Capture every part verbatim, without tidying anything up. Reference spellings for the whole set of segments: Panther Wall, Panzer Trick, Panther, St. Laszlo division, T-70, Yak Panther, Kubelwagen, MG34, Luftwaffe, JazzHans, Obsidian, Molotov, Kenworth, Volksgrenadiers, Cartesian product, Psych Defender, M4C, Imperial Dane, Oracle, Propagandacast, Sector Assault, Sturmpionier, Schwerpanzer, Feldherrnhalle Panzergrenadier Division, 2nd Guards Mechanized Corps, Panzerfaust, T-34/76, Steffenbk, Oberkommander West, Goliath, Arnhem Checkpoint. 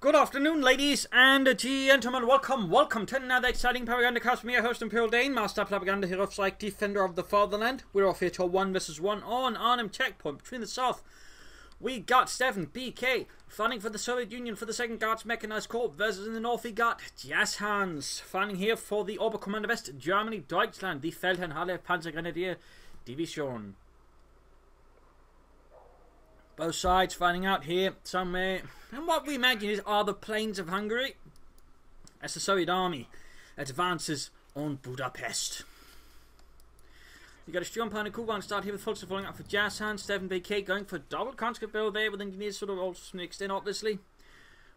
Good afternoon, ladies and gentlemen. Welcome, welcome to another exciting Propagandacast. Me, your host, Imperial Dane, Master Propaganda here of Psych Defender of the Fatherland. We're off here to a one versus one on Arnhem Checkpoint. Between the south, we got Steffenbk fighting for the Soviet Union for the second Guards Mechanized Corps, versus in the north, we got JazzHans fighting here for the Oberkommander West, Germany, Deutschland, the Feldherrnhalle Panzergrenadier Division. Both sides fighting out here somewhere. And what we imagine is are the plains of Hungary as the Soviet army advances on Budapest. You got a Sturmpioniere Kubelwagen start here with Volksgrenadiers falling out for JazzHans. Steffenbk going for double conscript build there with engineers sort of all mixed in, obviously.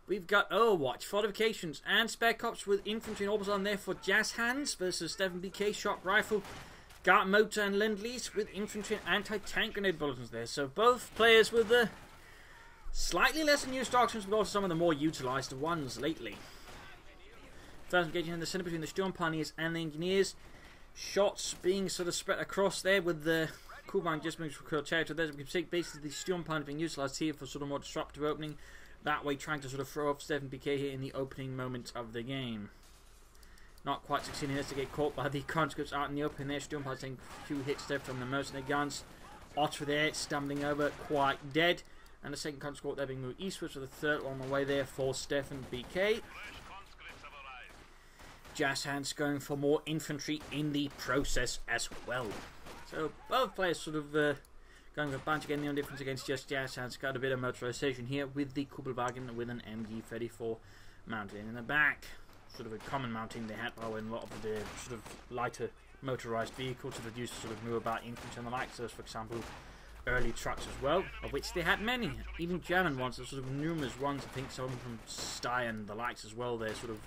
We've got Overwatch, fortifications, and spare cops with infantry and orbital on there for JazzHans versus Steffenbk shot rifle. Got motor and Lend Lease with infantry and anti-tank grenade bulletins there. So both players with the slightly lesser used options, but also some of the more utilised ones lately. First engaging in the centre between the Sturmpioniers and the Engineers. Shots being sort of spread across there with the Kubelwagen just moving to territory. There's a big basically the Sturmpionier being utilised here for sort of more disruptive opening. That way trying to sort of throw off Steffenbk here in the opening moments of the game. Not quite succeeding as to get caught by the conscripts out in the open there. Sturmpioniere taking a few hits there from the mercenary guns. Otter there stumbling over, quite dead. And the second conscript there being moved eastwards with the third on the way there for Steffenbk. JazzHans going for more infantry in the process as well. So both players sort of uh, going for a bunch again. The only difference against just JazzHans got a bit of motorization here with the Kubelwagen with an M G thirty-four mounted in the back. Sort of a common mounting they had while in a lot of the sort of lighter motorised vehicles that used to sort of move about infantry and the likes of those, for example, early trucks as well, of which they had many, even German ones, there's sort of numerous ones, I think some from Steyr and the likes as well, they're sort of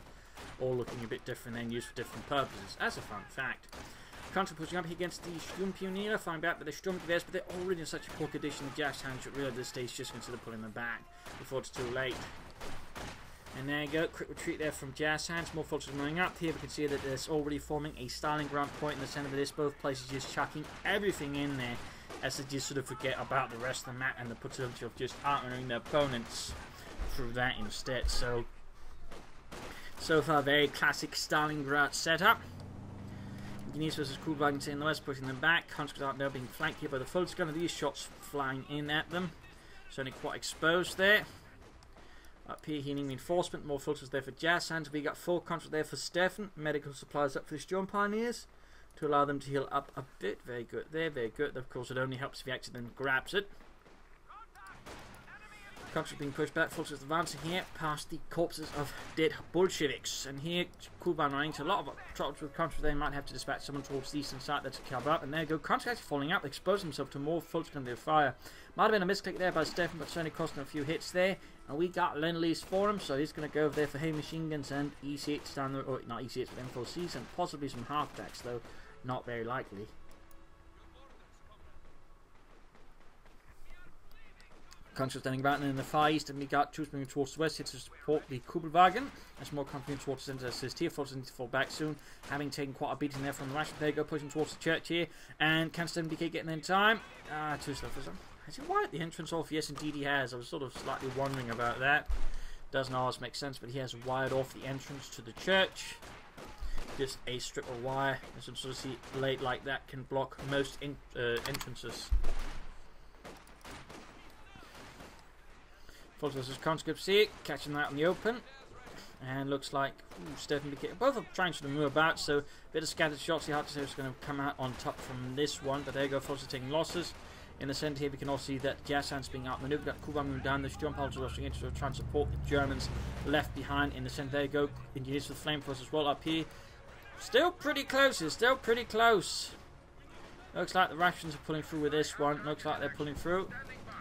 all looking a bit different and used for different purposes, as a fun fact. Constant pushing up against the Sturmpioniere, firing back with the Sturmgewehrs, but they're already in such a poor condition the JazzHans should really at this stage just consider pulling them back before it's too late. And there you go, quick retreat there from JazzHans. More folks are going up here. We can see that there's already forming a Stalingrad point in the center of this. Both places just chucking everything in there as they just sort of forget about the rest of the map and the potential of just outmanning their opponents through that instead. So, so far, very classic Stalingrad setup. Guinness versus Kubelwagen in the west, pushing them back. Conscripts out there being flanked here by the Volksgrenadiers. These shots flying in at them. Certainly quite exposed there. Up here, healing reinforcement, more filters there for JazzHans. We got full conscript there for Steffen. Medical supplies up for the Sturmpioniers to allow them to heal up a bit. Very good there, very good. Of course, it only helps if he actually then grabs it. Conscript being pushed back, filters advancing here past the corpses of dead Bolsheviks. And here, Kuban running into a lot of troubles with conscript. They might have to dispatch someone towards the eastern side there to cover up. And there you go, conscript falling out, exposing himself to more filters under their fire. Might have been a misclick there by Steffen, but certainly costing a few hits there. And we got Lend Lease for him, so he's going to go over there for hay machine guns and E C eights down there, or not E C eights, but M four Cs and possibly some halfbacks, though not very likely. Conscripts standing about and in the far east, and we got troops moving towards the west here to support the Kubelwagen. There's more company towards the center assist here. Forces need to fall back soon, having taken quite a beating there from the Russian. They go pushing towards the church here, and can Steffenbk get in in time? Ah, too slow for some. Is he wide at the entrance off? Yes, indeed he has. I was sort of slightly wondering about that. Doesn't always make sense, but he has wired off the entrance to the church. Just a strip of wire. As you can sort of see, blade like that can block most in, uh, entrances. Folks versus conscripts here, catching that in the open. And looks like ooh, Steffenbk. Both are trying to move about, so a bit of scattered shots. Hard to say who's going to come out on top from this one, but there you go. Folks are taking losses. In the centre here, we can also see that JazzHans being outmaneuvered. Got Kuban moving down. The Sturmpioniere rushing in to try and support the Germans left behind in the centre. There you go. Engineers with flame force as well up here. Still pretty close. It's still pretty close. Looks like the Russians are pulling through with this one. Looks like they're pulling through.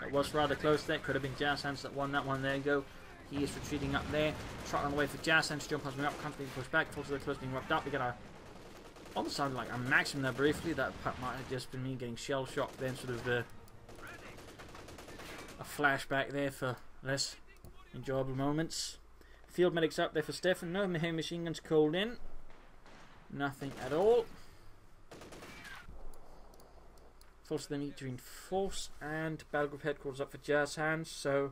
It was rather close there. Could have been JazzHans that won that one. There you go. He is retreating up there. Trot on the way for JazzHans. Sturmpioniere moving up. Constantly pushed back. Falls to the close being wrapped up. We got our almost sounded like a maximum there briefly. That might have just been me getting shell shocked. Then sort of uh, a flashback there for less enjoyable moments. Field medics up there for Steffen. No machine guns called in. Nothing at all. Force them need to reinforce and battle group headquarters up for JazzHans. So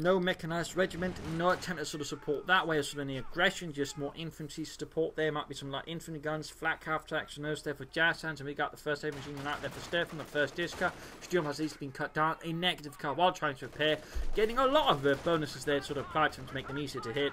no mechanized regiment, no attempt at sort of support that way, or sort of any aggression, just more infantry support there. Might be some like infantry guns, flak half tracks, and those there for JazzHans, and we got the first heavy machine gun out there for Stefan, the first disc car. Sturm has easily been cut down, a negative car while trying to repair, getting a lot of uh, bonuses there sort of applied to them to make them easier to hit.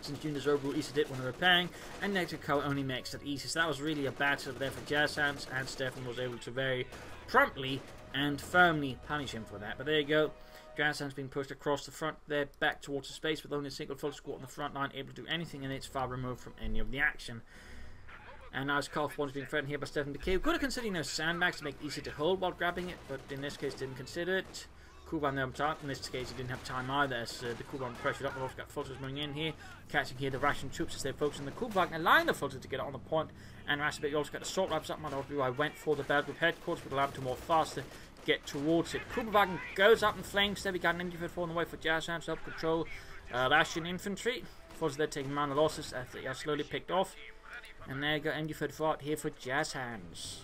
Since units overall easy did when repairing, and negative color only makes it easy. So that was really a bad setup there for JazzHans, and Stefan was able to very promptly and firmly punish him for that. But there you go, JazzHans being pushed across the front there, back towards the space, with only a single full squad on the front line able to do anything, and it's far removed from any of the action. And now his call for one is being threatened here by Steffenbk. We could have considered, you know, sandbags to make it easy to hold while grabbing it, but in this case didn't consider it. Kuban there on top, in this case he didn't have time either, as uh, the Kuban pressured up. We've also got Fulters running in here, catching here the Russian troops as they're focusing on the Kubelwagen, allowing the Fulters to get on the point, and Raspberry, you also got the assault wraps up. Might I went for the battle group headquarters, but allowed him to more faster get towards it. Kubelwagen goes up in flames there. We got an M G thirty-four on the way for JazzHans to help control uh, Russian infantry. Fulters there taking minor losses as they are slowly picked off, and there you go, M G thirty-four out here for JazzHans.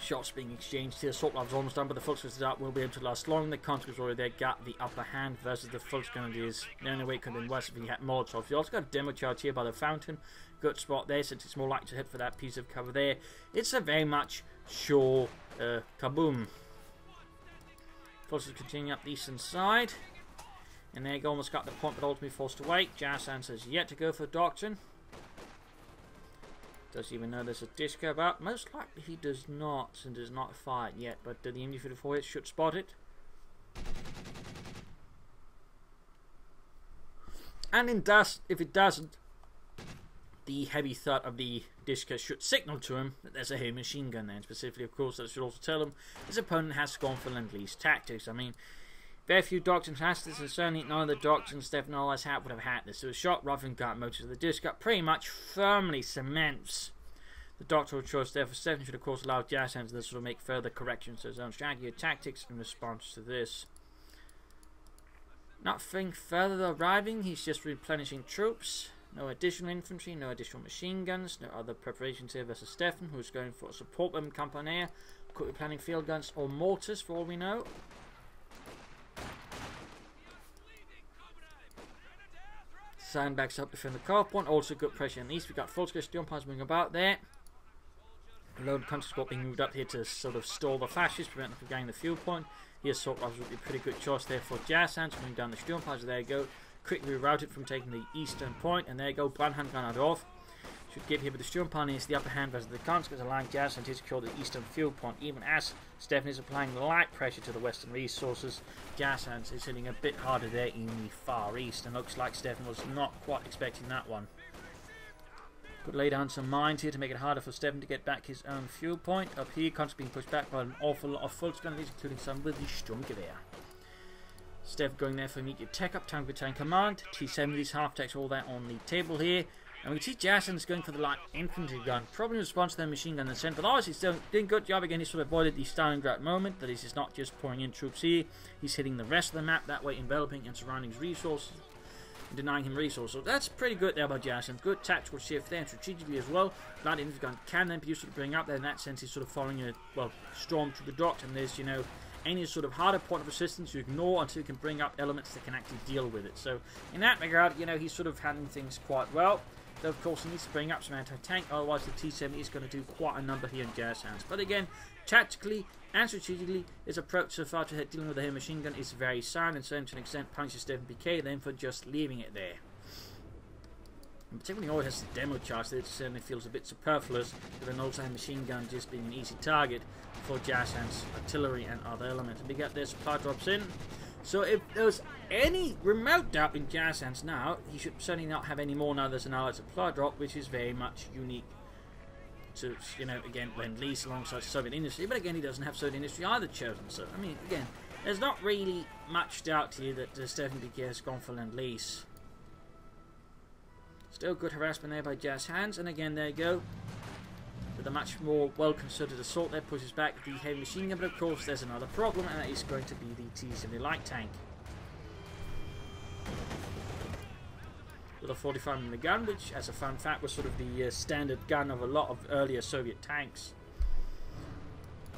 Shots being exchanged here. Assault lab's almost done, but the Volksgrenadiers out will be able to last long. The conscripts already there got the upper hand versus the Volksgrenadiers. The only way it could have been worse if he had Molotovs. You also got a demo charge here by the fountain. Good spot there, since it's more likely to hit for that piece of cover there. It's a very much sure uh, kaboom. Volksgrenadiers continuing up the eastern side. And there you go, almost got the point, but ultimately forced to wait. JazzHans has yet to go for Doctrine. Does he even know there's a disco about? Most likely he does not, since it's not fired yet, but the M G thirty-four should spot it. And in dust, if it doesn't, the heavy thud of the disco should signal to him that there's a heavy machine gun there, and specifically, of course, that should also tell him his opponent has gone for Lend Lease tactics. I mean, very few Doctrines has this, and certainly none of the Doctrines Stefan always had would have had this. So a shot rather than gut motor to the disc cut pretty much firmly cements the doctoral choice there for Stefan. Should of course allow JazzHans to sort of make further corrections to his own strategy or tactics in response to this. Nothing further arriving, he's just replenishing troops. No additional infantry, no additional machine guns, no other preparations here versus Stefan, who's going for a support weapon companier. Could be planning field guns or mortars for all we know. Sandbags up to defend the car point. Also good pressure in the east. We got Volksgrenadier Sturmpioniere moving about there. Lone Country Squad being moved up here to sort of stall the fascists, prevent them from getting the fuel point. The assault rifles would be a pretty good choice there for JazzHans. Moving down the Sturmpioniere, there you go. Quickly routed from taking the eastern point, and there you go. Brandhand gun out off. Should give here, but the Sturmpioniere is the upper hand versus the conscripts, allowing JazzHans to secure the eastern fuel point. Even as Stefan is applying light pressure to the western resources, JazzHans is hitting a bit harder there in the far east, and looks like Stefan was not quite expecting that one. Could lay down some mines here to make it harder for Stefan to get back his own fuel point. Up here, conscripts being pushed back by an awful lot of Volksgrenadiers, including some with the Sturmgewehr. Stefan going there for immediate tech up, tank battalion command, T seventies, half techs, all that on the table here. And we see JazzHans going for the light infantry gun, probably in response to their machine gun in the centre. But obviously, he's doing a good job again. He sort of avoided the Stalingrad moment, that is, he's not just pouring in troops here, he's hitting the rest of the map, that way enveloping and surrounding his resources, and denying him resources. So that's pretty good there by JazzHans. Good tactical shift there, and strategically as well. Light infantry gun can then be used to bring up there. In that sense, he's sort of following a, well, storm to the dock, and there's, you know, any sort of harder point of resistance you ignore until you can bring up elements that can actually deal with it. So, in that regard, you know, he's sort of handling things quite well. Though, of course, he needs to bring up some anti-tank, otherwise the T seventy is going to do quite a number here in JazzHans. But again, tactically and strategically, his approach so far to dealing with the heavy machine gun is very sound, and so to an extent punishes Steffenbk then for just leaving it there. And particularly, always has the demo charge, that it certainly feels a bit superfluous, with an also machine gun just being an easy target for JazzHans artillery and other elements. And we get their supply drops in. So if there's any remote doubt in JazzHans now, he should certainly not have any more now. There's an allied supply drop, which is very much unique to, you know, again, Lend Lease alongside Soviet industry. But again, he doesn't have Soviet industry either chosen. So, I mean, again, there's not really much doubt here that uh, Steffenbk has gone for Lend Lease. Still good harassment there by JazzHans. And again, there you go. With a much more well-concerted assault there, pushes back the heavy machine gun, but of course there's another problem, and that is going to be the T seventy light tank. With a forty-five millimeter gun, which, as a fun fact, was sort of the uh, standard gun of a lot of earlier Soviet tanks.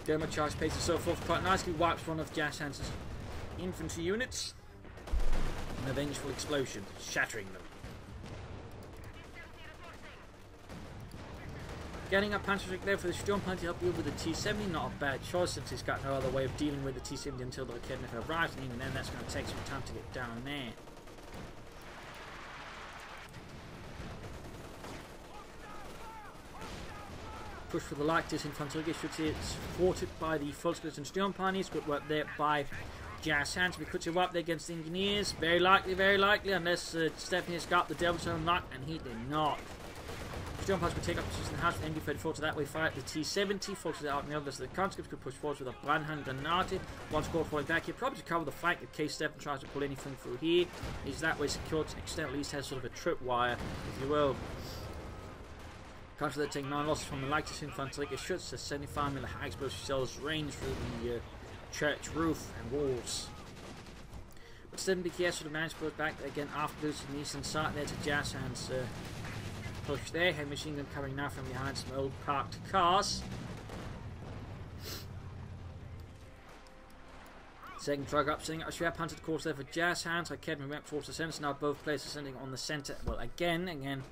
Derma charge pace and so forth quite nicely wipes one of JazzHans' infantry units. An avengeful explosion, shattering them. Getting up Panzer Trick there for the Sturmpioniere to help deal with the T seventy, not a bad choice since he's got no other way of dealing with the T seventy until the Kenworth arrives, and even then that's going to take some time to get down there. Push for the Leichters in Panzerfaust, should it's thwarted by the Volksgrenadiers and Sturmpioniers, but worked there by JazzHans. We could see right there against the Engineers, very likely, very likely, unless uh, Steffenbk's got the devil's own luck, and he did not. Sturmpioniers could take up position in the house with M G thirty-four to that way fight the T seventy, forces out and the others, so the conscripts could push forwards with a Brandhand Granate, one squad falling back here, probably to cover the flank in case Stefan tries to pull anything through here. He's that way secured to an extent, at least has sort of a tripwire, if you will. Panzer taking nine losses from the Leichters Infanterie Geschütz, the seventy-five millimeter high explosive cells range through the uh, church roof and walls. But Steffenbk sort of managed to push back again after losing the eastern side there to JazzHans' uh, push there. Heavy machine gun coming now from behind some old parked cars. Second truck up, sending out a Yak Panther course there for JazzHans. I kept him up towards the centre, so now both players are sending on the centre. Well, again, again.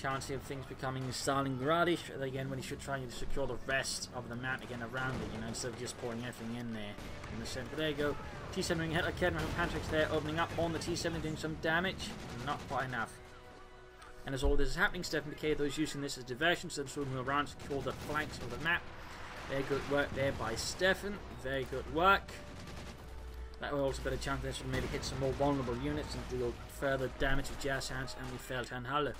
Chance of things becoming Stalingradish again when he should try and secure the rest of the map again around it, you know, instead of just pouring everything in there in the centre. There you go. T seventy head again, Patrick's there opening up on the T seventy, doing some damage. Not quite enough. And as all this is happening, Steffenbk, those using this as diversion, so soon will round secure the flanks of the map. Very good work there by Steffen. Very good work. That will also be a chance there to maybe hit some more vulnerable units and deal further damage with JazzHans and with Feldherrnhalle.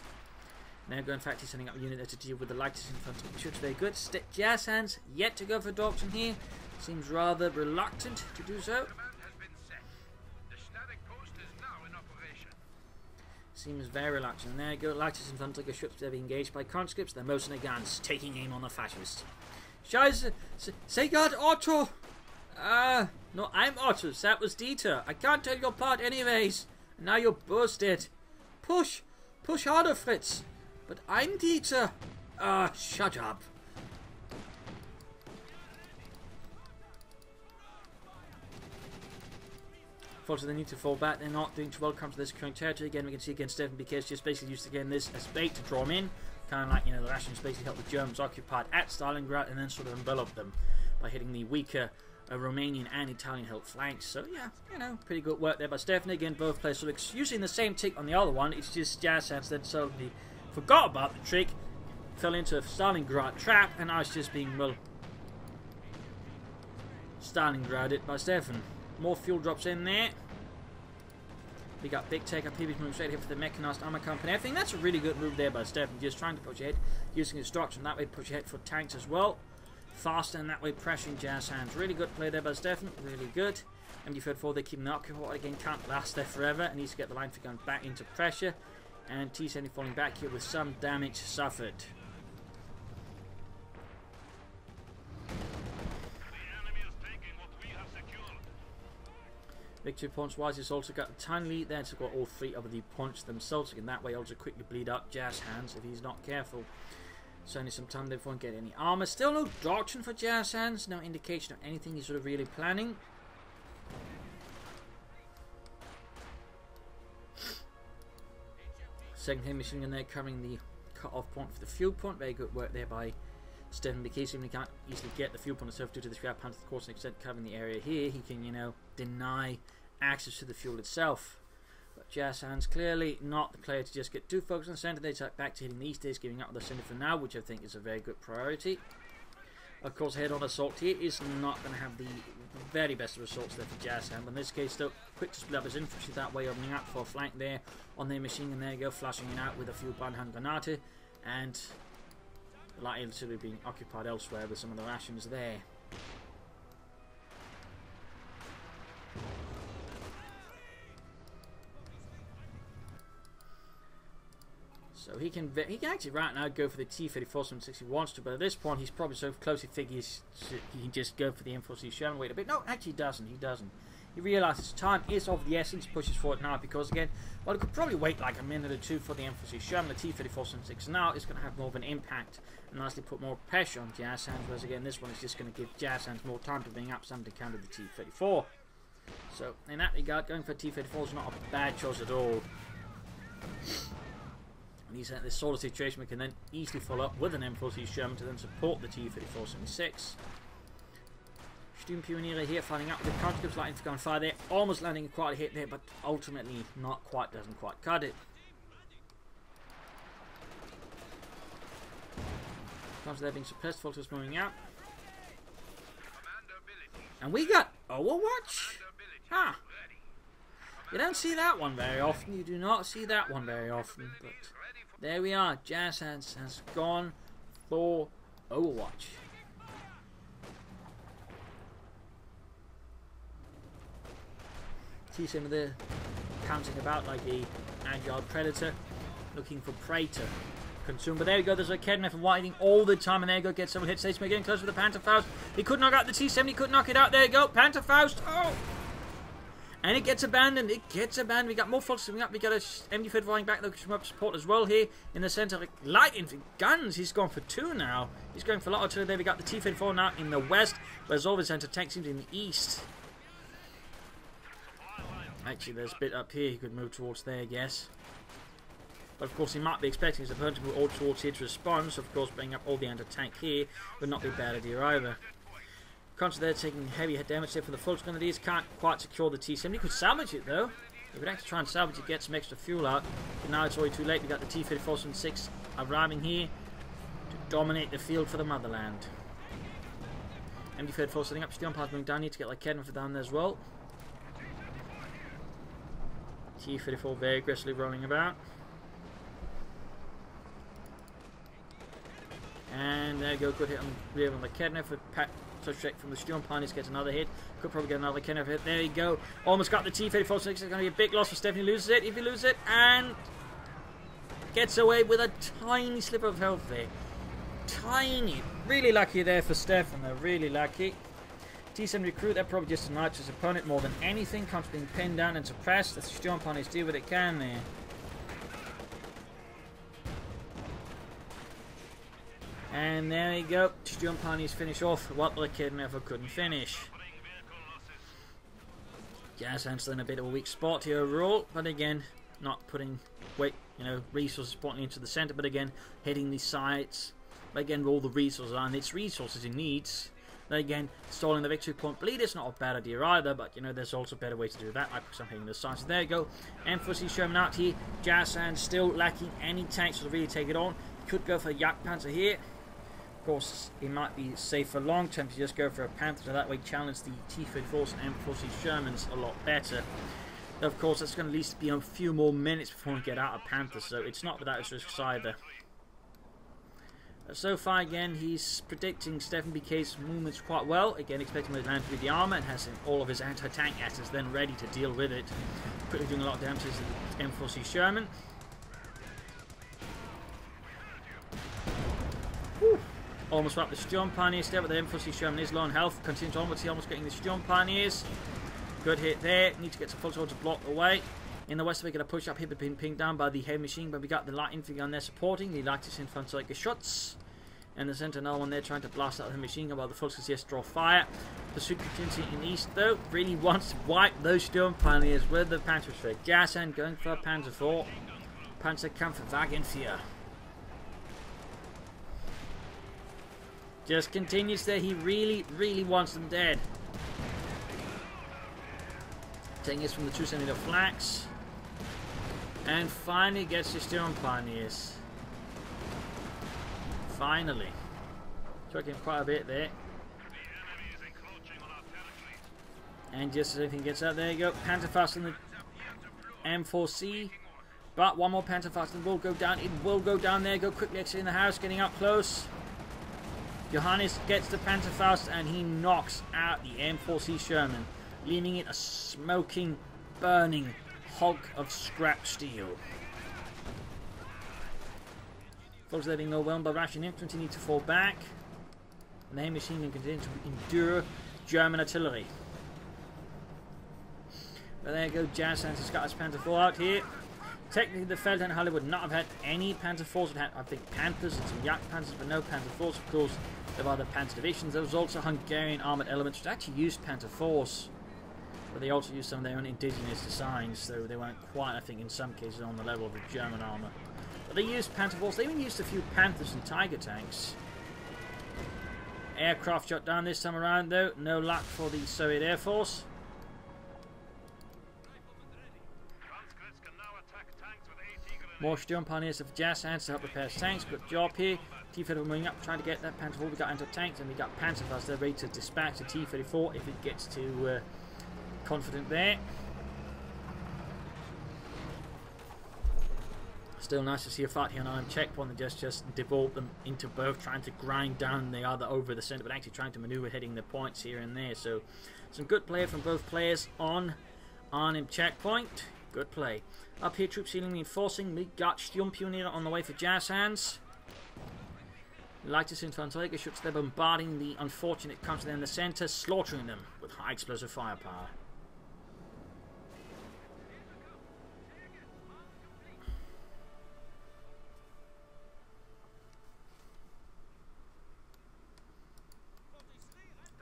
Now go, in fact, he's sending up a unit there to deal with the Leichters in front of the shoots. Very good. JazzHans yet to go for Dorpton here. Seems rather reluctant to do so. Seems very reluctant. There go, Leichters in front of the shoots. They're being engaged by conscripts. They're motioning their guns, taking aim on the fascists. Scheiße! Segard Otto! Uh, no, I'm Otto. That was Dieter. I can't tell your part anyways. And now you're busted. Push! Push harder, Fritz! But I'm Dieter! Ah, uh, shut up. Unfortunately, they need to fall back. They're not doing too well. Comes to this current territory again. We can see again Steffenbk just basically used again this as bait to draw them in. Kind of like, you know, the Russians basically helped the Germans occupied at Stalingrad and then sort of enveloped them by hitting the weaker uh, Romanian and Italian held flanks. So, yeah, you know, pretty good work there by Steffenbk. Again, both players sort of using the same tick on the other one. It's just JazzHans that suddenly forgot about the trick, fell into a Stalingrad trap, and I was just being, well, Stalingraded by Stefan. More fuel drops in there. We got big take up here, moving straight here for the mechanized armor company. I think that's a really good move there by Stefan, just trying to push ahead, using his doctrine, and that way push ahead for tanks as well. Faster, and that way pressuring JazzHans. Really good play there by Stefan, really good. M D thirty-four, they keep an occupied again, can't last there forever, and needs to get the line for gun back into pressure. And T seventy falling back here with some damage suffered. Victory points wise, it's also got a tiny lead there to got all three of the points themselves. Again, that way also quickly bleed up JazzHans if he's not careful. Certainly some time they won't get any armor. Still no doctrine for JazzHans, no indication of anything he's sort of really planning. Second hand machine gun there covering the cut-off point for the fuel point. Very good work there by Steffenbk. Seemingly can't easily get the fuel point itself due to the scrap panther, of course, an extent covering the area here. He can, you know, deny access to the fuel itself. But JazzHans clearly not the player to just get too focused on the centre. They type back to hitting these days, giving up the centre for now, which I think is a very good priority. Of course, head-on assault here is not going to have the very best of results there for JazzHans. But in this case, though, quick to split up his infantry that way, opening up for a flank there on their machine, and there you go, flashing it out with a few Brandhand Granate, and likely to be being occupied elsewhere with some of the rations there. So he can he can actually right now go for the T thirty-four seventy-six if he wants to, but at this point he's probably so close he figures he can just go for the M four C Sherman. Wait a bit. No, actually doesn't. He doesn't. He realises time is of the essence, pushes for it now because, again, well, it could probably wait like a minute or two for the M four C Sherman. The T thirty-four seventy-six now is going to have more of an impact and nicely put more pressure on JazzHans, whereas, again, this one is just going to give JazzHans more time to bring up something to counter the T thirty-four. So, in that regard, going for a T thirty-four is not a bad choice at all. And he's at this sort of situation, we can then easily follow up with an M four C Sherman to then support the T thirty-four seventy-six. Sturmpioniere here fighting out with the counter-clips, lighting to go and fire there, almost landing quite a hit there, but ultimately not quite, doesn't quite cut it. Counter there being suppressed, Volters moving out. And we got Overwatch! Ah! You don't see that one very often, you do not see that one very often, but there we are, JazzHans has gone for Overwatch. T seventy there, pouncing about like a agile predator, looking for prey to consume. But there we go, there's a Kedneff widening all the time, and there you go, gets someone hit station. We're getting close with the Pantherfaust. He could knock out the T seventy, could knock it out, there you go, Pantherfaust, oh! And it gets abandoned, it gets abandoned. We got more folks coming up, we got a M D thirty-four flying back, looking for support as well here in the centre. Light infantry guns, he's gone for two now. He's going for a lot of two there. We got the T thirty-four now in the west, whereas all the centre tank seems in the east. Actually, there's a bit up here he could move towards there, I guess. But of course, he might be expecting his opponent to move all towards here to respond, so of course, bringing up all the anti-tank here would not be a bad idea either. Counter there taking heavy head damage there for the Volksgrenadiers. Can't quite secure the T seventy. He could salvage it though. He would actually try and salvage it, get some extra fuel out. But now it's already too late. We got the T thirty-four seventy-six arriving here to dominate the field for the motherland. M D thirty-four setting up, Sturmpioniere moving down here to get like Kenworth down there as well. T thirty-four very aggressively rolling about. And there you go, good hit on the rear on the Kedneff for Pat. So straight from the Sturmpioniers gets another hit. Could probably get another Kenworth hit. There you go. Almost got the T thirty-four. It's going to be a big loss for Stephanie. Loses it. If he loses it, and gets away with a tiny slip of health there. Tiny. Really lucky there for Stefan. They're really lucky. T seventy recruit. That probably just annihilates his opponent more than anything. Comes being pinned down and suppressed. The Sturmpioniers do what it can there. And there we go, Sturmpioniers finish off what the kid never couldn't finish. JazzHans in a bit of a weak spot here overall, but again, not putting weight, you know, resources pointing into the centre, but again, hitting these sides. But again, all the resources are, and it's resources he needs. Then again, stalling the victory point bleed is not a bad idea either, but you know, there's also better ways to do that, like something in the sides. So there you go, M four C Sherman out here, JazzHans still lacking any tanks to really take it on. Could go for Yak Panther here. Of course, it might be safe for long term to just go for a Panther, so that way challenge the T thirty-fours and M four C Shermans a lot better. Now, of course, that's going to at least be a few more minutes before we get out of Panther, so it's not without its risks either. So far, again, he's predicting Steffenbk's movements quite well. Again, expecting him to land through the armour and has all of his anti-tank assets then ready to deal with it. Quickly doing a lot of damage to the M four C Sherman. Almost wrapped the Sturmpioniers there, but the M four C Sherman is low on health. Continues onwards, he almost getting the Sturmpioniers. Good hit there. Need to get some full soldiers to block away. In the west, we're going to push up here, but being pinged down by the heavy machine. But we got the light infantry on there supporting. The light is in front, so like a shots. And the centre, another one there trying to blast out the machine gun while the Volksgrenadiers just draw fire. Pursuit contingency in east, though. Really wants to wipe those Sturmpioniers with the Panzer Trick. JazzHans going for Panzer four. Panzerkampfwagen four. Just continues there. He really, really wants them dead. Taking this from the two centimeter flanks. And finally gets the Sturmpioniers. Finally. Chucking quite a bit there. And just as everything gets out, there you go. Pantherfaust on the M four C. But one more Pantherfaust and will go down. It will go down there. Go quickly exiting the house, getting up close. Johannes gets the Pantherfaust and he knocks out the M four C Sherman, leaving it a smoking, burning hulk of scrap steel. Folks are being overwhelmed by Russian infantry, need to fall back. And the machine can continue to endure German artillery. But there you go, JazzHans has got his Panther four out here. Technically, the Feldherrnhalle would not have had any Panzerfaust. It had, I think, Panthers and some Yak Panthers, but no Panzerfaust. Of course, there were other Panzer divisions. There was also Hungarian armoured elements, which actually used Panzerfaust, but they also used some of their own indigenous designs, so they weren't quite, I think, in some cases, on the level of the German armour. But they used Panzerfaust. They even used a few Panthers and Tiger tanks. Aircraft shot down this time around, though. No luck for the Soviet Air Force. More Sturmpioniere of JazzHans to help repair his tanks. Good job here. T thirty-four moving up, trying to get that Panther Wall. We got anti-tanks and we got Panzerfaust. They're ready to dispatch the T thirty-four if it gets too uh, confident there. Still nice to see a fight here on Arnhem Checkpoint. They just just devolved them into both, trying to grind down the other over the centre, but actually trying to manoeuvre heading the points here and there. So some good play from both players on Arnhem Checkpoint. Good play. Up here, troop ceiling reinforcing. We got Sturmpioniere on the way for JazzHans. Leichtes Infanterie Geschütz, they're bombarding the unfortunate country in the centre, slaughtering them with high explosive firepower.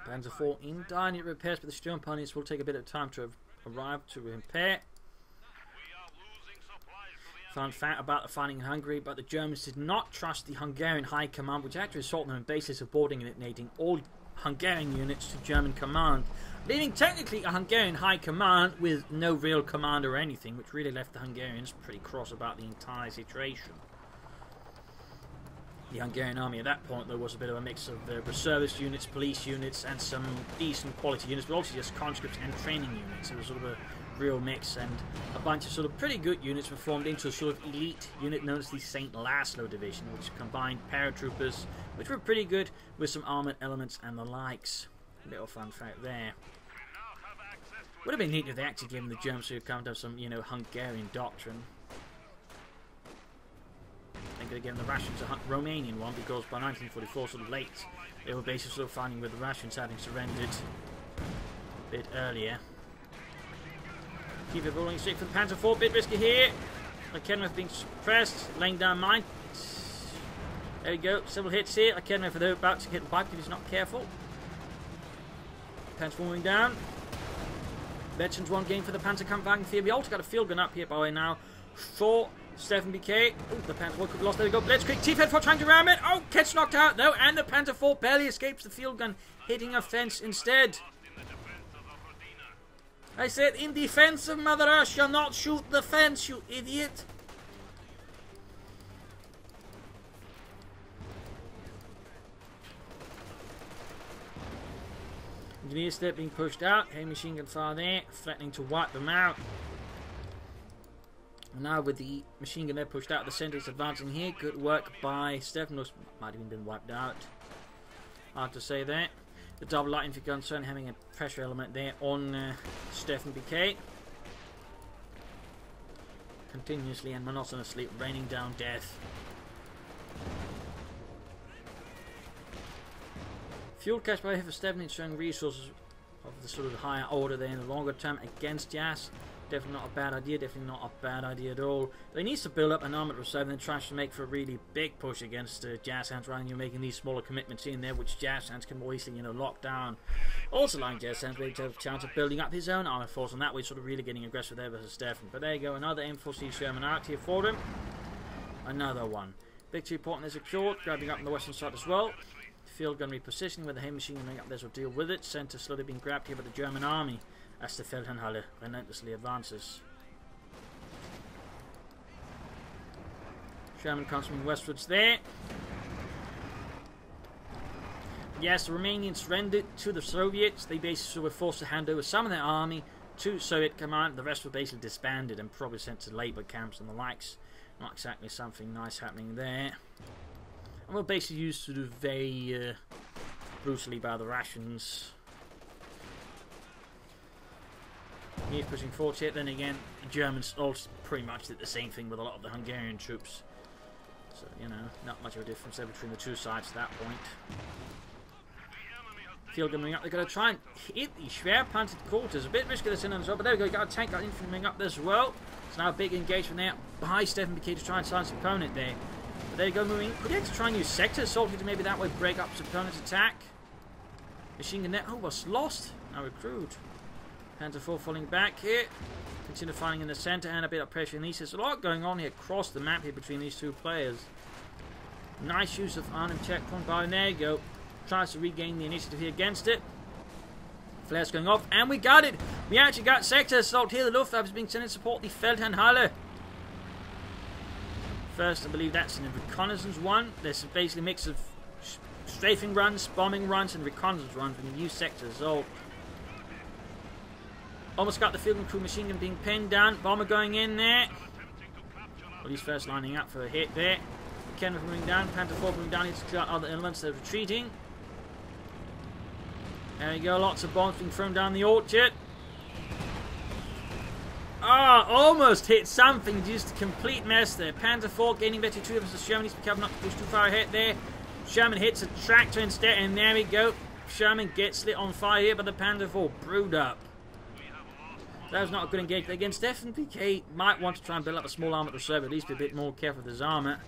Panzer four in dire need repairs, but the Sturmpioniere will take a bit of time to arrive to repair. Fun fact about the fighting in Hungary, but the Germans did not trust the Hungarian High Command, which actually assaulted them on basis of boarding and detonating all Hungarian units to German command, leaving technically a Hungarian High Command with no real command or anything, which really left the Hungarians pretty cross about the entire situation. The Hungarian army at that point, though, was a bit of a mix of uh, reservist units, police units, and some decent quality units, but also just conscripts and training units. It was sort of a real mix, and a bunch of sort of pretty good units were formed into a sort of elite unit known as the Saint Laszlo division, which combined paratroopers, which were pretty good, with some armoured elements and the likes. Little fun fact there. Would have been neat if they actually gave them the Germans who had come to have some, you know, Hungarian doctrine. Again, the Russians a Romanian one, because by nineteen forty-four, sort of late, they were basically sort of fighting with the Russians, having surrendered a bit earlier. Keep it rolling straight for the Panzer four, bit risky here. The Kenworth being suppressed, laying down mine. There we go, several hits here. The Kenworth are about to hit the bike if he's not careful. Panzer moving down. Veterans one game for the Panzerkampfwagen theory. We also got a field gun up here by the way now. Four. Steffenbk, oh, the Panther four could be lost, there we go, let's quick, T thirty-four trying to ram it, oh, gets knocked out though, and the Panther four barely escapes the field gun, hitting a fence instead. I said, in defense of Mother Russia, not shoot the fence, you idiot. Engineer step being pushed out, heavy machine gun fire there, threatening to wipe them out. Now with the machine gun there pushed out, the centre is advancing here. Good work by Steffenbk. Might have even been wiped out. Hard to say there. The double light infantry gun certainly having a pressure element there on uh, Steffenbk. Continuously and monotonously raining down death. Fuel cash by here for Steffenbk, showing resources of the sort of higher order there in the longer term against Jazz. Definitely not a bad idea, definitely not a bad idea at all. They need to build up an armoured reserve and try to make for a really big push against uh, JazzHans, rather than you're making these smaller commitments in there, which JazzHans can more easily, you know, lock down. Also, like JazzHans, we have a chance of building up his own armoured force, and that way sort of really getting aggressive there versus Stefan. But there you go, another M four C Sherman out here for them. Another one. Victory point is secured, grabbing up on the western side as well. Field gun repositioning with the hand machine gun up there, so deal with it. Centre slowly being grabbed here by the German army, as the Feldherrnhalle relentlessly advances. Sherman comes from westwards there. Yes, the Romanians surrendered to the Soviets. They basically were forced to hand over some of their army to Soviet command. The rest were basically disbanded and probably sent to labor camps and the likes. Not exactly something nice happening there. And were basically used to do very uh, brutally by the Russians. He's pushing forward here, then again, the Germans also pretty much did the same thing with a lot of the Hungarian troops. So, you know, not much of a difference there between the two sides at that point. Kill coming up. They're going to try and hit the Schwerpanzer quarters. A bit risky this in as well, but there we go. We've got a tank, got infantry coming up as well. It's now a big engagement there by Steffenbk to try and silence the opponent there. But there you go, moving. Could he to try and use Sector Assault to maybe that way break up his opponent's attack? Machine gun there. Oh, was lost. Now recruit. Panther four falling back here. Continue fighting in the center and a bit of pressure in these. There's a lot going on here across the map here between these two players. Nice use of Arnhem Checkpoint by Nego. Tries to regain the initiative here against it. Flares going off, and we got it! We actually got Sector Assault here. The Luftwaffe is being sent in to support the Feldherrnhalle. First, I believe that's in a reconnaissance one. There's basically a mix of strafing runs, bombing runs, and reconnaissance runs when you use Sector Assault. Almost got the field and crew machine gun being pinned down. Bomber going in there. Well, he's first lining up for a hit there. Kenworth moving down. Panther four moving down. He's got other elements. They're retreating. There we go. Lots of bombs being thrown down the orchard. Ah, oh, almost hit something. Just a complete mess there. Panther four gaining better two of us. Sherman needs to be covered up to push too far ahead there. Sherman hits a tractor instead, and there we go. Sherman gets lit on fire here, but the Panther four brewed up. That was not a good engagement against Steffenbk. Might want to try and build up a small armor reserve, at least be a bit more careful with his armor.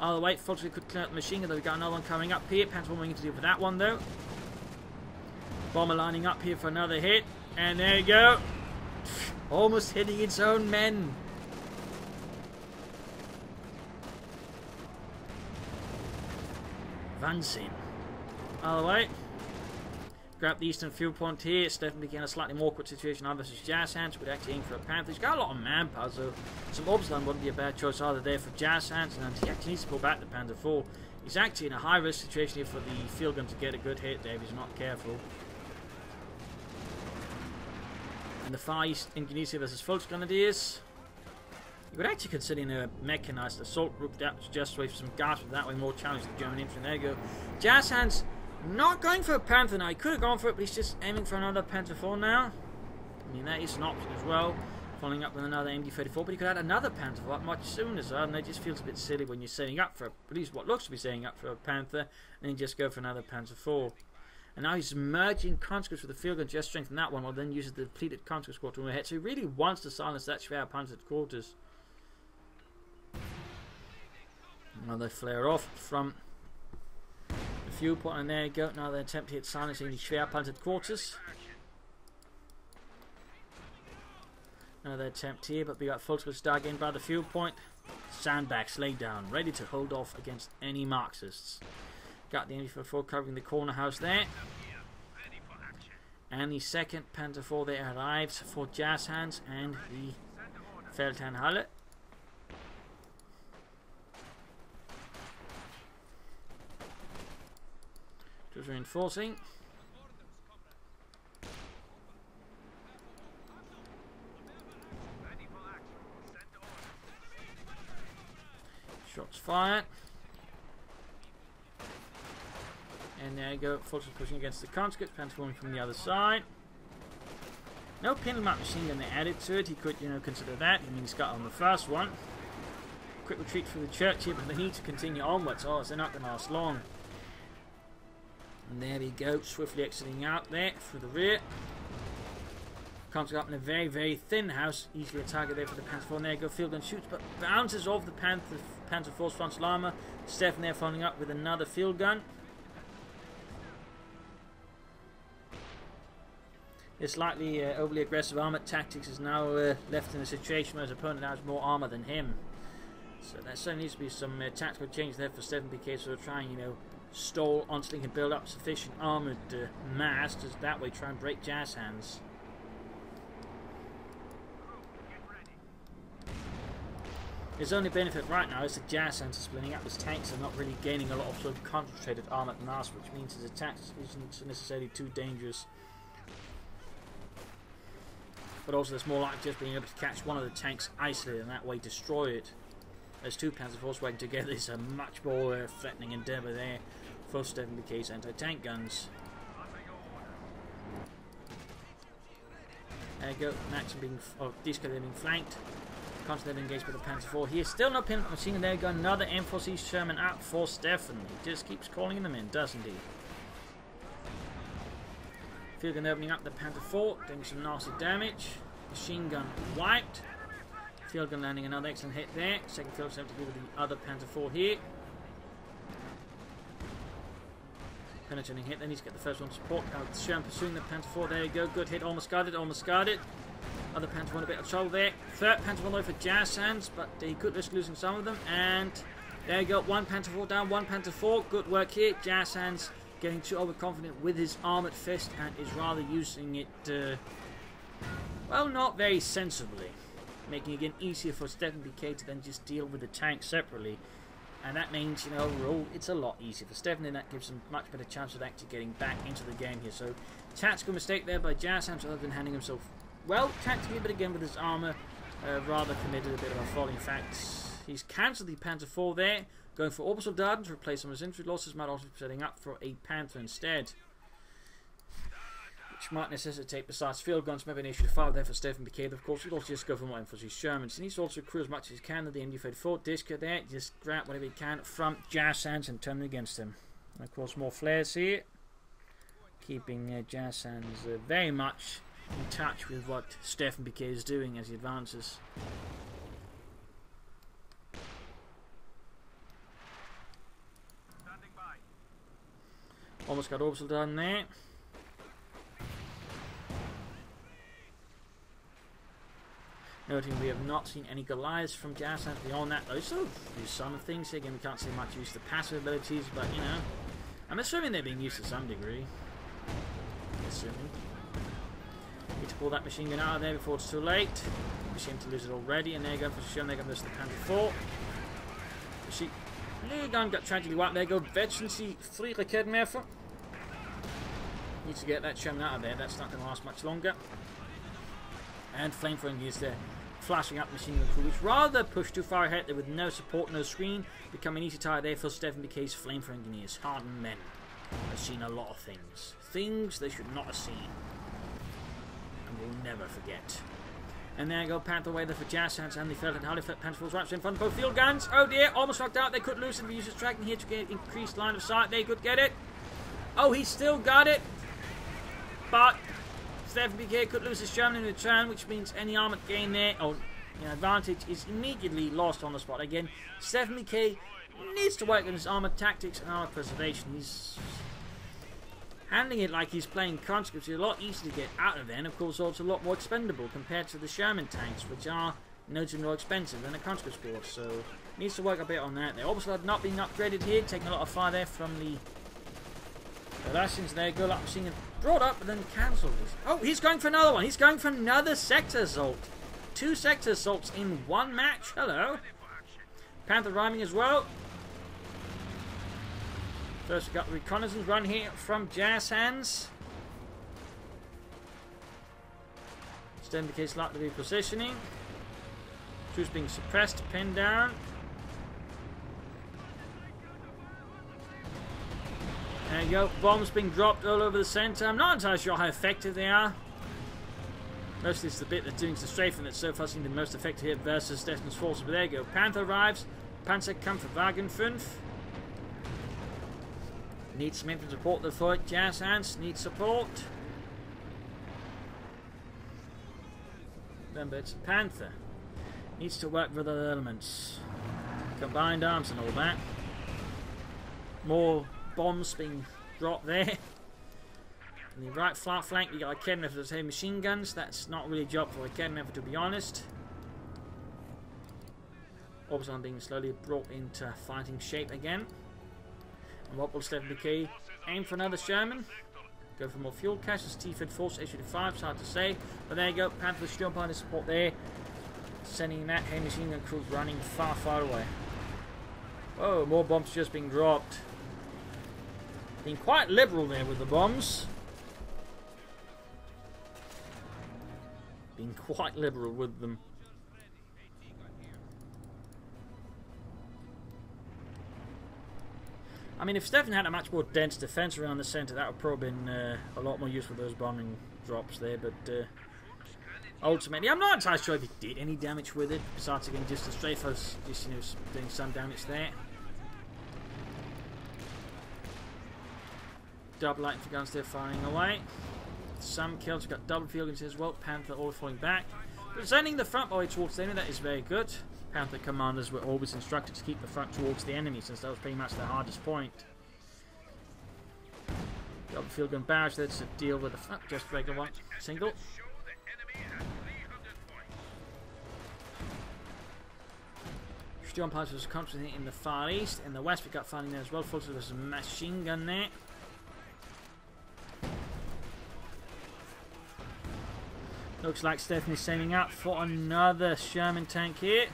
Either way, fortunately could clear up the machine gun. We've got another one coming up here. Panther one we need to deal with that one though. Bomber lining up here for another hit. And there you go. Almost hitting its own men. Vansin. Either way. Grab the eastern fuel point here. Steffenbk in a slightly more awkward situation. I versus JazzHans would actually aim for a Panther. He's got a lot of manpower, so some Obsidian wouldn't be a bad choice either there for JazzHans. And he actually needs to pull back the Panther four. He's actually in a high risk situation here for the field gun to get a good hit there if he's not careful. And the Far East Indonesia versus Volksgrenadiers. You could actually consider in a mechanized assault group. That was just way for some guards, but that way more challenge to the German infantry. There you go. JazzHans. Not going for a Panther now. He could have gone for it, but he's just aiming for another Panther four now. I mean, that is an option as well. Following up with another M G thirty-four, but he could add another Panther four much sooner, so I don't know, it just feels a bit silly when you're setting up for, a, at least what looks to be setting up for a Panther, and then you just go for another Panther four. And now he's merging conscripts with the field gun, just strengthen that one, while then uses the depleted conscripts quarter on the head. So he really wants to silence that Schwerpanzer quarters. Now they flare off from fuel point, and there you go. Now they attempt to hit silencing the Schwerpanzer quarters. Another attempt here, but we got Volksgrenadiers dug in by the fuel point. Sandbags laid down, ready to hold off against any Marxists. Got the M forty-four covering the corner house there. And the second Panther four there arrives for JazzHans and the Feldherrnhalle. Just reinforcing. Shots fired. And there you go. Force is pushing against the conscript. Panther from the other side. No pin map machine gun added to it. He could, you know, consider that. I mean, he's got on the first one. Quick retreat through the church here, but they need to continue onwards. Oh, so they're not going to last long. And there we go, swiftly exiting out there through the rear. Comes up in a very, very thin house. Easily a target there for the Panther four. And there you go, field gun shoots, but bounces off the Panther, Panther four's frontal armor. Stefan there following up with another field gun. His slightly uh, overly aggressive armor tactics is now uh, left in a situation where his opponent has more armor than him. So there certainly needs to be some uh, tactical change there for Steffenbk, so trying, you know, stall until he can build up sufficient armoured uh, mass to that way try and break JazzHans. His only benefit right now is that JazzHans are splitting up his tanks and not really gaining a lot of sort of concentrated armoured mass, which means his attacks isn't necessarily too dangerous. But also it's more like just being able to catch one of the tanks isolated and that way destroy it. As two Panzer Volkswagen together is a much more uh, threatening endeavour there for Steffenbk's anti-tank guns. There you go, Max being, oh, Disco being flanked. Constantly engaged by the Panzer four here. Still not pinned up machine, and there you go, another M four C Sherman up for Steffen. He just keeps calling them in, doesn't he? Field gun opening up the Panther four, doing some nasty damage. Machine gun wiped. Field gun landing another excellent hit there. Second field attempt to give the other Panther four here. Penetrating hit, then he's got the first one support. Sherman pursuing the Panther four, there you go, good hit, almost guarded, almost guarded. Other Panther one a bit of trouble there. Third Panther one though for JazzHans, but he could risk losing some of them. And there you go, one Panther four down, one Panther four. Good work here. JazzHans getting too overconfident with his armoured fist and is rather using it, uh, well, not very sensibly. Making it again easier for Steffenbk to then just deal with the tank separately. And that means, you know, overall, it's a lot easier for Steffenbk, and that gives him much better chance of actually getting back into the game here. So, tactical mistake there by JazzHans, other than handing himself, well, tactically, but again with his armour, uh, rather committed a bit of a fault. In fact, he's cancelled the Panther four there, going for Orbital Darden to replace some of his infantry losses, might also be setting up for a Panther instead. Which might necessitate, besides field guns, maybe an issue to fire there for Steffenbk. Of course, he'll also just go for more M four C Shermans. And he's also crew as much as he can of the M G thirty-four Disco there. Just grab whatever he can from JazzHans and turn them against him. And of course, more flares here. Keeping uh, JazzHans uh, very much in touch with what Steffenbk is doing as he advances. Standing by. Almost got orbital done there. Noting we have not seen any Goliaths from JazzHans beyond that, though. So, there's some things here. Again, we can't see much use of the passive abilities, but you know, I'm assuming they're being used to some degree. Assuming. Need to pull that machine gun out of there before it's too late. We seem to lose it already, and they're going for sure. They're going to miss the Panther four. Machine gun got tragically wiped. There go Veterancy three Raketenwerfer. Needs to get that Sherman out of there. That's not going to last much longer. And flamethrowing is there. Flashing up machine gun crew, which rather pushed too far ahead there with no support, no screen, becoming easy target there for Steffenbk's flamethrower engineers. Hardened men have seen a lot of things. Things they should not have seen. And will never forget. And there you go, Panther way there for JazzHans and the Feldherrnhalle Panzergrenadier wraps in front of both field guns. Oh dear, almost knocked out. They could lose it. The user's tracking here to get increased line of sight. They could get it. Oh, he still got it. But Steffenbk could lose his Sherman in return, which means any armoured gain there, or you know, advantage, is immediately lost on the spot. Again, Steffenbk needs to work on his armoured tactics and armoured preservation. He's handling it like he's playing conscripts. It's a lot easier to get out of there, and of course also a lot more expendable compared to the Sherman tanks, which are notably more expensive than a conscript squad. So, needs to work a bit on that there. Obviously had not been upgraded here, taking a lot of fire there from the The Russians there go up, seeing it brought up and then cancelled. Oh, he's going for another one. He's going for another Sector Assault. Two Sector Assaults in one match. Hello. Panther rhyming as well. First we got the reconnaissance run here from JazzHans. Steffenbk's likely to be positioning. Troops being suppressed, pinned down. There you go, bombs being dropped all over the centre. I'm not entirely sure how effective they are. Mostly it's the bit that's doing the strafing that's so far seems the most effective here versus Steffenbk's forces. But there you go, Panther arrives. Panzer Kampfwagen five. Needs some infantry support there for it. JazzHans needs support. Remember, it's a Panther. Needs to work with other elements. Combined arms and all that. More bombs being dropped there. On the right flat flank, you got a Kenworth with heavy machine guns. That's not really a job for a Kenworth, to be honest. Obsidian being slowly brought into fighting shape again. And what will Steffenbk aim for another Sherman? Go for more fuel caches. T thirty-four, H thirty-five, it's hard to say. But there you go, Panther with Sturmpioniere support there. Sending that heavy machine gun crew running far, far away. Oh, more bombs just being dropped. Being quite liberal there with the bombs. Being quite liberal with them. I mean, if Stefan had a much more dense defense around the center, that would probably have been uh, a lot more useful, those bombing drops there, but uh, ultimately, I'm not entirely sure if he did any damage with it, besides again just the strafe us, just you know, doing some damage there. Double light for guns, they're firing away. Some killed. We've got double field guns as well. Panther all falling back. Presenting the front body towards the enemy, that is very good. Panther commanders were always instructed to keep the front towards the enemy, since that was pretty much their hardest point. Double field gun barrage there to deal with the front, just regular one. Single. Strong pilots was constantly in the far east. In the west, we got fighting there as well. Folks, there's a machine gun there. Looks like Stephanie's sending up for another Sherman tank here.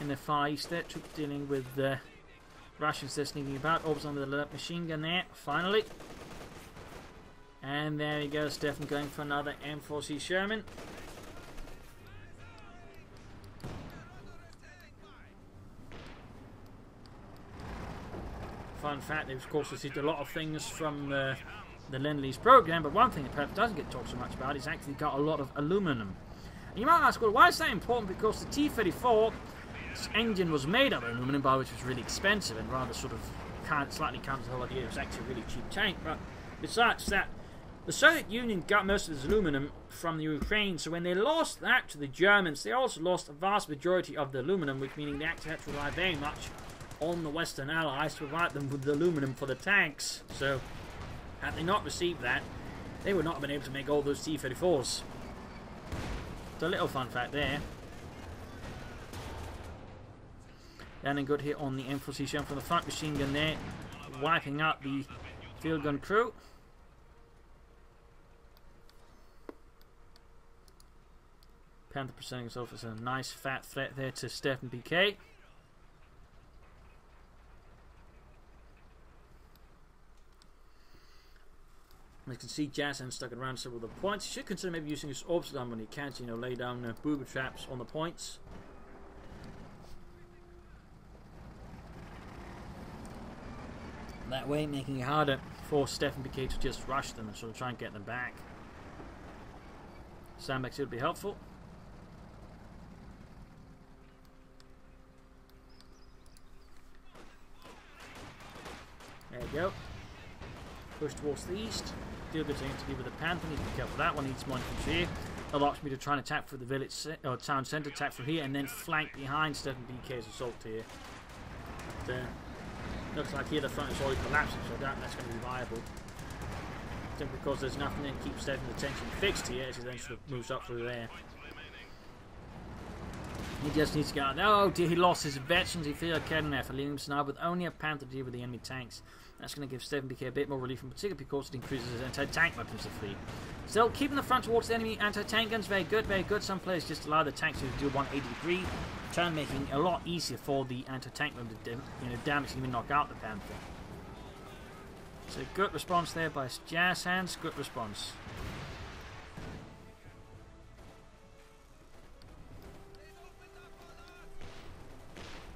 In the far east there, troop dealing with the Russians there sneaking about. Orbs on with the machine gun there, finally. And there you go, Stefan going for another M four C Sherman. Fun fact, they've of course received a lot of things from the, the Lend Lease program, but one thing that perhaps doesn't get talked so much about is actually got a lot of aluminum. And you might ask, well, why is that important? Because the T thirty-four's engine was made of aluminum, by which was really expensive and rather sort of can't, slightly counts the whole idea. It was actually a really cheap tank, but besides that, the Soviet Union got most of its aluminum from the Ukraine, so when they lost that to the Germans, they also lost a vast majority of the aluminum, which meaning they actually had to rely very much on the Western Allies to provide them with the aluminum for the tanks. So, had they not received that, they would not have been able to make all those T thirty-fours. It's a little fun fact there. Landing good here on the M four C Sherman from the front machine gun there, wiping out the field gun crew. Panther presenting himself as a nice fat threat there to Steffenbk. As you can see, JazzHans stuck around several of the points. You should consider maybe using his orbs gun when he can, you know, lay down uh, booby traps on the points. That way, making it harder for Steffenbk to just rush them and sort of try and get them back. Sandbags would be helpful. There you go. Push towards the east. Deal with things to deal with the Panther. Need to be careful. That one needs more infantry here. Allows me to try and attack for the village or town centre. Attack from here and then flank behind Steffenbk's assault here. But, uh, looks like here the front is already collapsing, so I doubt that's going to be viable. Simply because there's nothing that keeps the tension fixed here as he then sort of moves up through there. He just needs to get out. Oh dear, he lost his veterans. He failed Kenworth, leaving him snub with only a Panther to deal with the enemy tanks. That's going to give Steffenbk a bit more relief in particular because it increases his anti-tank weapons to three. Still, keeping the front towards the enemy anti-tank guns, very good, very good. Some players just allow the tanks to do one eighty degree. Turn making it a lot easier for the anti-tank gun to you know, damage and even knock out the Panther. So good response there by JazzHans, good response.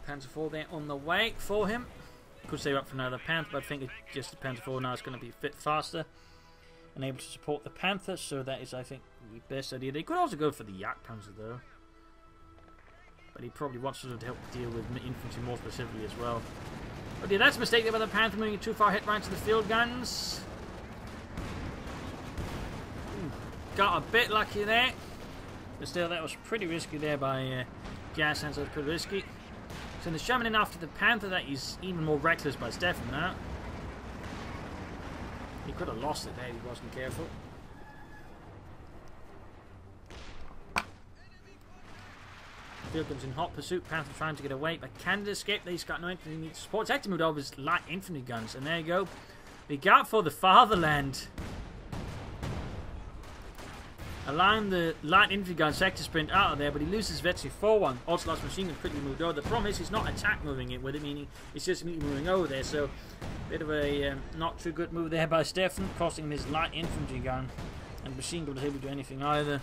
Panzer four there on the way for him. Could save up for another Panther, but I think it's just the Panther four now is going to be a bit faster and able to support the Panther, so that is, I think, the best idea. They could also go for the Yak Panther though, but he probably wants to help deal with infantry more specifically as well. Oh dear, that's a mistake there by the Panther, moving too far, hit right to the field guns. Ooh, got a bit lucky there, but still that was pretty risky there by uh, JazzHans, that was pretty risky. So the Sherman in after the Panther, that is even more reckless by Stefan now. He could have lost it there if he wasn't careful. Field guns in hot pursuit. Panther trying to get away, but can escape. He's got no infantry. He needs support. He's actually moved over his light infantry guns. And there you go. We got for the fatherland. Allowing the light infantry gun sector sprint out of there, but he loses Vetsi four one. Also lost machine gun quickly moved over. The problem is he's not attack moving it with it, meaning it's just moving over there. So, bit of a um, not too good move there by Stefan, costing him his light infantry gun. And machine gun was able to do anything either.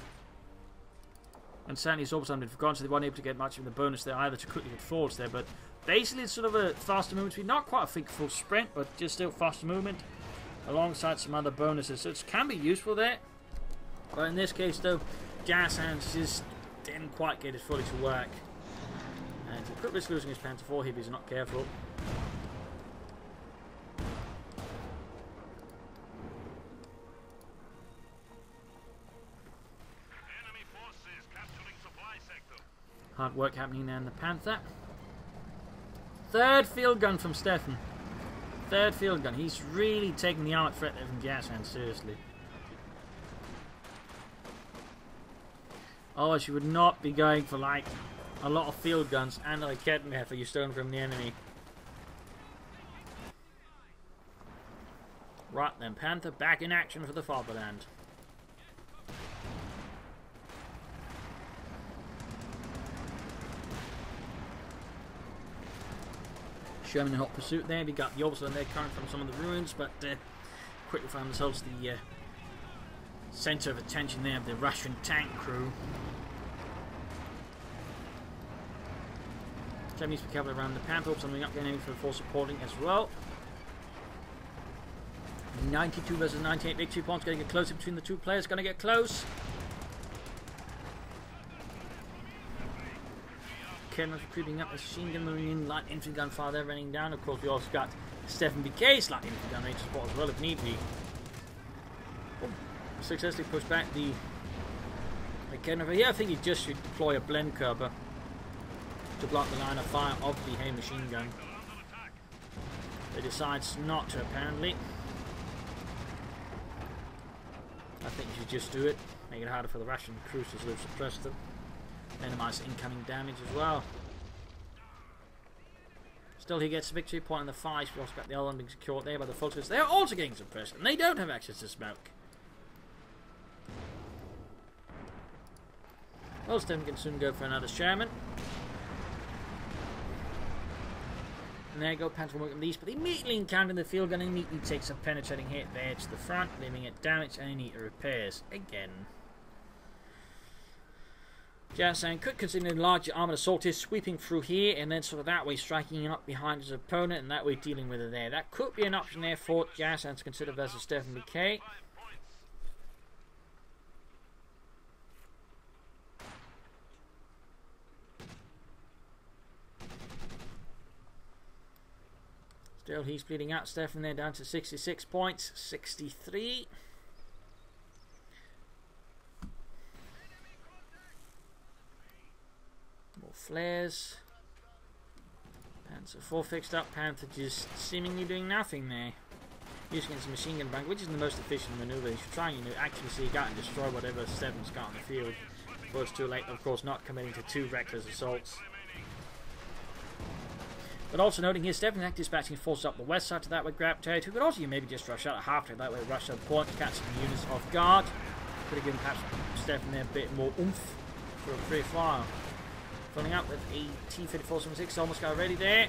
And certainly his orbs had forgotten, so they weren't able to get much of the bonus there either to quickly get forwards there. But basically it's sort of a faster movement speed, not quite a full sprint, but just still faster movement alongside some other bonuses. So it can be useful there. But in this case though, JazzHans just didn't quite get it fully to work. And he could risk losing his Panther four here if he's not careful. Hard work happening there in the Panther. Third field gun from Steffen. Third field gun. He's really taking the armoured threat there from JazzHans seriously. Oh, she would not be going for like a lot of field guns and a Kettenwerfer for you stone from the enemy. Right then, Panther back in action for the fatherland. Sherman in hot pursuit there. We got the officer there coming from some of the ruins, but uh, quickly found themselves the uh, centre of attention there of the Russian tank crew. Japanese cavalry around the Panther, something up the enemy for the force supporting as well. ninety-two versus ninety-eight victory points, going to get closer between the two players, going to get close. Kenworth creeping up, machine gun marine, light infantry gunfire there running down. Of course, we also got Steffenbk's light infantry gun range support as well if need be. Oh, successfully pushed back the Kenworth. Yeah, I think he just should deploy a blend curber to block the line of fire of the hay machine gun. They decide not to apparently. I think you should just do it, make it harder for the Russian cruisers to suppress them, minimize incoming damage as well. Still, he gets a victory point in the fight. We also got the other one being secured there by the Volksgrenadiers. They are also getting suppressed, and they don't have access to smoke. Well, Stem can soon go for another Sherman. And there you go, Panther working these, but immediately encountering the field gun, immediately takes a penetrating hit there to the front, leaving it damaged and in need of repairs again. JazzHans could consider a larger armoured assault is sweeping through here and then sort of that way striking up behind his opponent and that way dealing with it there. That could be an option there for JazzHans to consider versus Steffenbk. Still, he's bleeding out. Steffen there down to sixty-six points, sixty-three. More flares. Panzer four fixed up. Panther just seemingly doing nothing there. Using his machine gun bank, which is the most efficient maneuver. He's trying, you know, actually see out and destroy whatever Steffen's got on the field. But it's too late, of course, not committing to two reckless assaults. But also noting here, Steffenbk dispatching forces up the west side to that way, grab territory, but also you maybe just rush out at half that way, rush out the point, catch some units off guard. Could have given perhaps Steffen there a bit more oomph for a free fire. Filling up with a T thirty-four seventy-six, almost got ready there.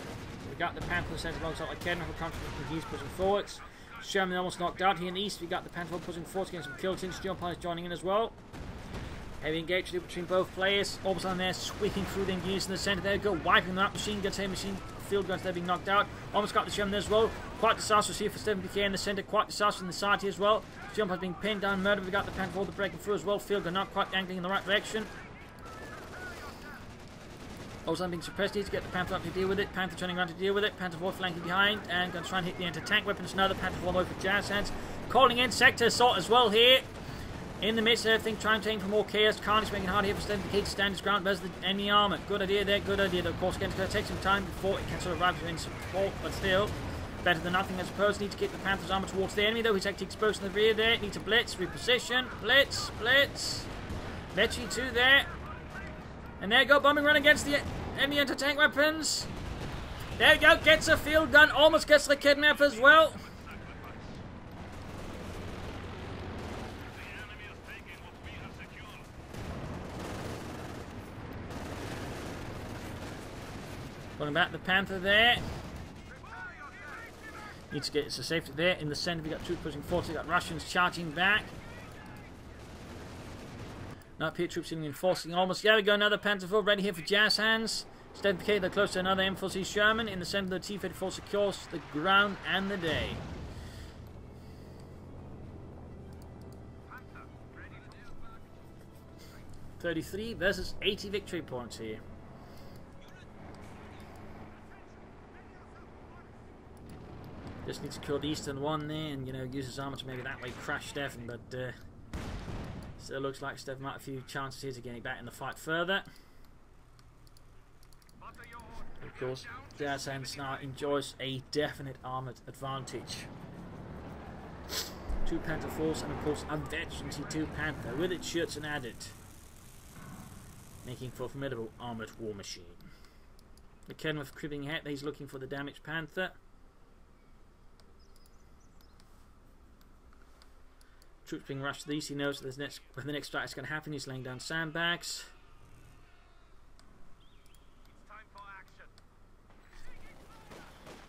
We got the Panther sent alongside like Kenworth, who comes from the pushing forwards. Sherman almost knocked out here in the east. We got the Panther pushing forwards, getting some kills in. Sturmpioniere joining in as well. Heavy engagement between both players. Orbs on there, sweeping through the units in the center. There we go, wiping them up. Machine guns, heavy machine field guns there being knocked out. Almost got the Sherman as well. Quite disastrous here for Steffenbk in the center. Quite disastrous in the side here as well. Jump has been pinned down, murdered. We got the Panther Wall breaking through as well. Field gun not quite angling in the right direction. Also being suppressed here to get the Panther up to deal with it. Panther turning around to deal with it. Panther Wall flanking behind and going to try and hit the anti-tank weapons. Another Panther Wall over JazzHans. Calling in Sector Assault as well here. In the midst of everything, trying to aim for more chaos. Carnage making it hard here for Steffenbk to stand his ground versus the enemy armour. Good idea there, good idea. Of course, again, it's going to take some time before it can sort of arrive to any support, but still, better than nothing, I suppose. Need to get the Panther's armour towards the enemy, though. He's actually exposed in the rear there. Need to blitz, reposition, blitz, blitz. Vecchi two there. And there you go, bombing run against the enemy anti-tank weapons. There you go, gets a field gun, almost gets the kidnap as well. Going back the Panther there. Needs to get it to safety there. In the centre, we got troops pushing forward. We got Russians charging back. Now, up here, troops even enforcing almost. Yeah, we go another Panther four ready here for JazzHans. Steffenbk, they're close to another M four C Sherman. In the centre, the T thirty-four secures the ground and the day. thirty-three versus eighty victory points here. Just needs to kill the eastern one there and, you know, use his armor to maybe that way crash Steffen, but uh, still looks like Steffen might have a few chances here to get back in the fight further. Of course, JazzHans now enjoys a definite armoured advantage. Two Panther fours and of course a veteran T two Panther with its shirts and added, making for a formidable armoured war machine. The Kenworth creeping ahead, he's looking for the damaged Panther. Troops being rushed to these, he knows that next, when the next strike is going to happen, he's laying down sandbags.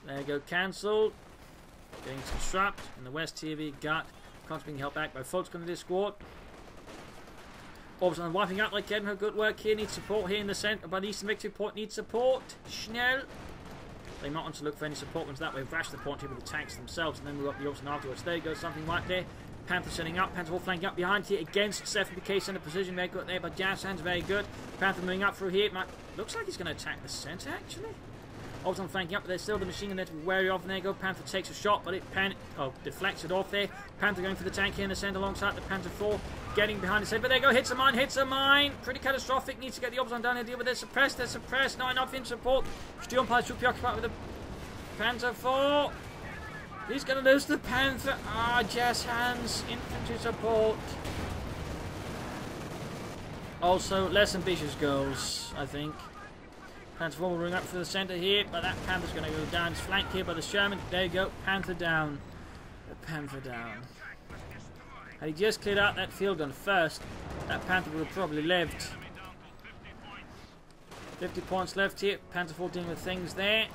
There you go, cancelled. Getting trapped in the West T V gut. Cops being held back by Volksgrenadier squad. Orbison wiping out like Kenworth. Good work here. Needs support here in the centre by the Eastern Victory Point. Needs support. Schnell. They might want to look for any support ones that way. Rash the point here with the tanks themselves and then move up the Orbison afterwards. There goes something right there. Panther setting up, Panther Wall flanking up behind here against Steffenbk, centre precision, very good there by JazzHans, very good. Panther moving up through here, Might, looks like he's going to attack the centre actually. Obsidian flanking up, but there's still the machine gun there to be wary of, and there you go, Panther takes a shot, but it pan oh, deflects it off there. Panther going for the tank here in the centre alongside the Panther four, getting behind the centre, but there you go, hits a mine, hits a mine, pretty catastrophic, needs to get the Obsidian down here, deal with it, suppressed, they're suppressed, not enough in support. Sturmpioniere should be occupied with the Panther four. He's going to lose the Panther. Ah, JazzHans. Infantry support. Also, less ambitious goals, I think. Panther four moving up through the centre here, but that Panther's going to go down. It's flanked here by the Sherman. There you go. Panther down. The Panther down. Had he just cleared out that field gun first, that Panther would have probably lived. fifty points left here. Panther four dealing with things there.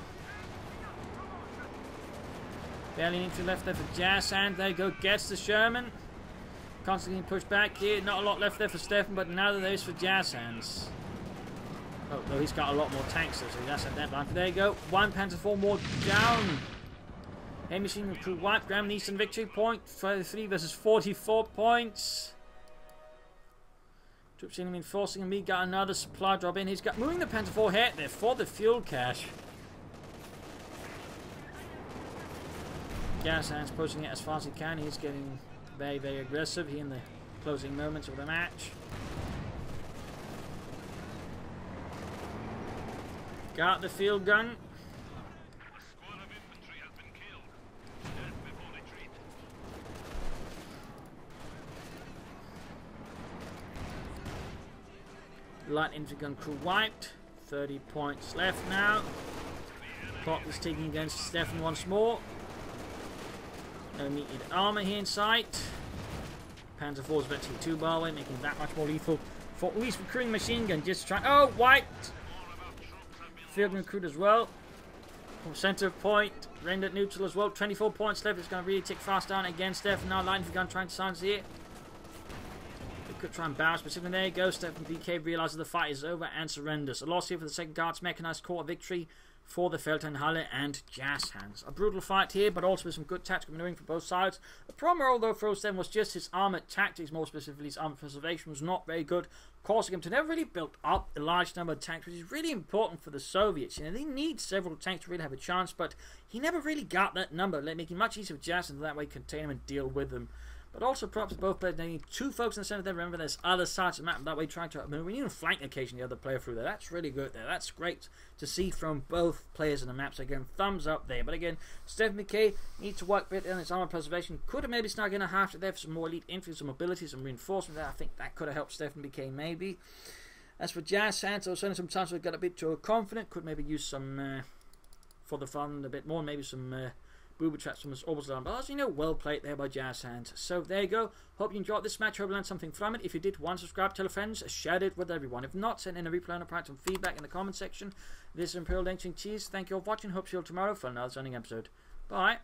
Barely an inch left there for JazzHans. There you go, gets the Sherman. Constantly pushed back here. Not a lot left there for Stefan, but now there is for JazzHans. Oh, no, he's got a lot more tanks there, so that's a deadline. But there you go, one Panther four more down. Heavy machine crew wipe, Graham Eastern victory point. thirty-three versus forty-four points. Troops in reinforcing, and we got another supply drop in. He's got moving the Panther four here there for the fuel cache. JazzHans pushing it as far as he can. He's getting very, very aggressive here in the closing moments of the match. Got the field gun. A squad of infantry has been killed. Dead before retreat. Light infantry gun crew wiped. thirty points left now. Clock is ticking against Stefan once more. No needed armour here in sight. Panzer four is betting two bar away, making that much more lethal for at least recruiting machine gun. Just try. Oh, white! Field recruit as well. From centre point, rendered neutral as well. twenty-four points left. It's going to really tick fast down against Stefan. Now, line for gun trying to silence here. They could try and bounce, but simply there you go. Stefan B K realises the fight is over and surrenders. A loss here for the second Guards Mechanized Corps, victory for the Feldherrnhalle and JazzHans. A brutal fight here, but also with some good tactical maneuvering for both sides. The problem, although for Stefan, was just his armoured tactics, more specifically his armoured preservation, was not very good, causing him to never really build up a large number of tanks, which is really important for the Soviets. You know, they need several tanks to really have a chance, but he never really got that number, making it much easier for JazzHans to that way contain them and deal with them. But also props to both players. They need two folks in the centre there. Remember, there's other sides of the map. That way, trying to maneuver. You can flank occasionally the other player through there. That's really good there. That's great to see from both players in the map. So again, thumbs up there. But again, Steffenbk needs to work a bit on his armour preservation. Could have maybe snuck in a half there for some more elite infantry, some mobility, some reinforcement there. I think that could have helped Steffenbk maybe. As for JazzHans, also sometimes we got a bit too confident. Could maybe use some uh, for the fun a bit more. Maybe some. Uh, Booby traps from his orbital arm, but as you know, well played there by JazzHans. So there you go. Hope you enjoyed this match. Hope you learned something from it. If you did, one, subscribe, tell your friends, share it with everyone. If not, send in a replay and a prize and feedback in the comment section. This is Imperial Dane. Cheers. Thank you all for watching. Hope to see you all tomorrow for another stunning episode. Bye.